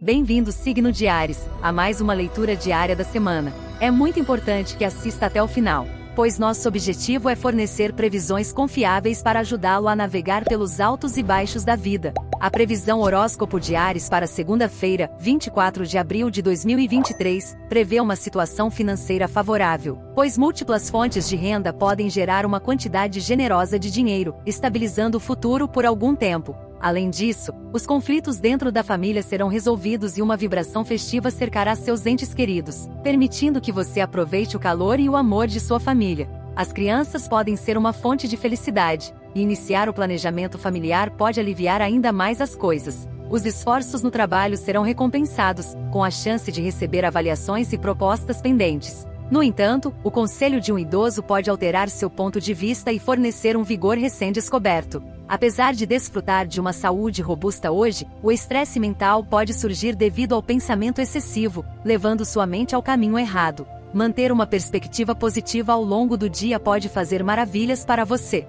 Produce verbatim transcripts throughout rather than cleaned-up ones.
Bem-vindo, signo de Áries, a mais uma leitura diária da semana. É muito importante que assista até o final, pois nosso objetivo é fornecer previsões confiáveis para ajudá-lo a navegar pelos altos e baixos da vida. A previsão horóscopo de Áries para segunda-feira, vinte e quatro de abril de dois mil e vinte e três, prevê uma situação financeira favorável, pois múltiplas fontes de renda podem gerar uma quantidade generosa de dinheiro, estabilizando o futuro por algum tempo. Além disso, os conflitos dentro da família serão resolvidos e uma vibração festiva cercará seus entes queridos, permitindo que você aproveite o calor e o amor de sua família. As crianças podem ser uma fonte de felicidade, e iniciar o planejamento familiar pode aliviar ainda mais as coisas. Os esforços no trabalho serão recompensados, com a chance de receber avaliações e propostas pendentes. No entanto, o conselho de um idoso pode alterar seu ponto de vista e fornecer um vigor recém-descoberto. Apesar de desfrutar de uma saúde robusta hoje, o estresse mental pode surgir devido ao pensamento excessivo, levando sua mente ao caminho errado. Manter uma perspectiva positiva ao longo do dia pode fazer maravilhas para você.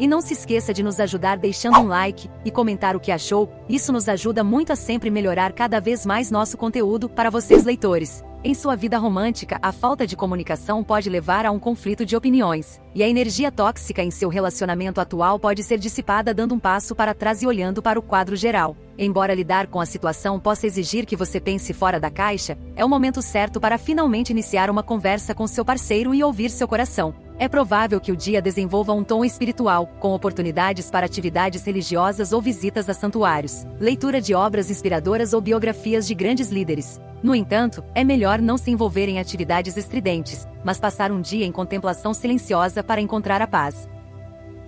E não se esqueça de nos ajudar deixando um like e comentar o que achou, isso nos ajuda muito a sempre melhorar cada vez mais nosso conteúdo para vocês, leitores. Em sua vida romântica, a falta de comunicação pode levar a um conflito de opiniões, e a energia tóxica em seu relacionamento atual pode ser dissipada dando um passo para trás e olhando para o quadro geral. Embora lidar com a situação possa exigir que você pense fora da caixa, é o momento certo para finalmente iniciar uma conversa com seu parceiro e ouvir seu coração. É provável que o dia desenvolva um tom espiritual, com oportunidades para atividades religiosas ou visitas a santuários, leitura de obras inspiradoras ou biografias de grandes líderes. No entanto, é melhor não se envolver em atividades estridentes, mas passar um dia em contemplação silenciosa para encontrar a paz.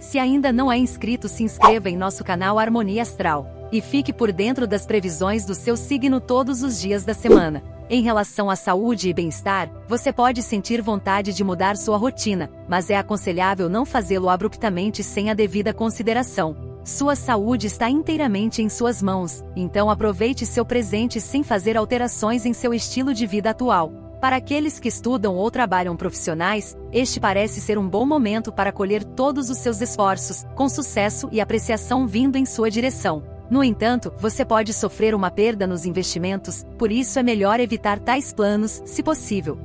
Se ainda não é inscrito, se inscreva em nosso canal Harmonia Astral e fique por dentro das previsões do seu signo todos os dias da semana. Em relação à saúde e bem-estar, você pode sentir vontade de mudar sua rotina, mas é aconselhável não fazê-lo abruptamente sem a devida consideração. Sua saúde está inteiramente em suas mãos, então aproveite seu presente sem fazer alterações em seu estilo de vida atual. Para aqueles que estudam ou trabalham profissionais, este parece ser um bom momento para colher todos os seus esforços, com sucesso e apreciação vindo em sua direção. No entanto, você pode sofrer uma perda nos investimentos, por isso é melhor evitar tais planos, se possível.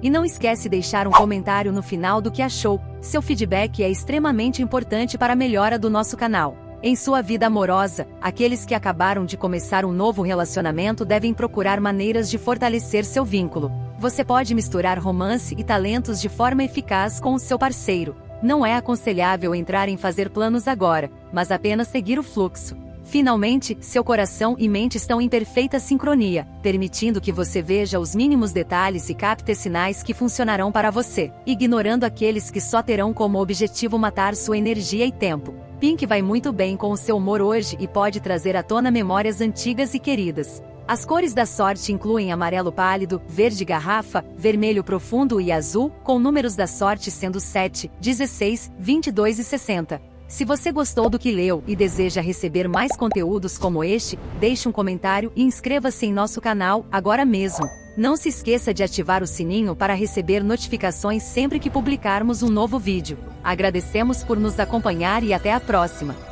E não esquece deixar um comentário no final do que achou, seu feedback é extremamente importante para a melhora do nosso canal. Em sua vida amorosa, aqueles que acabaram de começar um novo relacionamento devem procurar maneiras de fortalecer seu vínculo. Você pode misturar romance e talentos de forma eficaz com o seu parceiro. Não é aconselhável entrar em fazer planos agora, mas apenas seguir o fluxo. Finalmente, seu coração e mente estão em perfeita sincronia, permitindo que você veja os mínimos detalhes e capte sinais que funcionarão para você, ignorando aqueles que só terão como objetivo matar sua energia e tempo. Pink vai muito bem com o seu humor hoje e pode trazer à tona memórias antigas e queridas. As cores da sorte incluem amarelo pálido, verde garrafa, vermelho profundo e azul, com números da sorte sendo sete, dezesseis, vinte e dois e sessenta. Se você gostou do que leu e deseja receber mais conteúdos como este, deixe um comentário e inscreva-se em nosso canal agora mesmo. Não se esqueça de ativar o sininho para receber notificações sempre que publicarmos um novo vídeo. Agradecemos por nos acompanhar e até a próxima!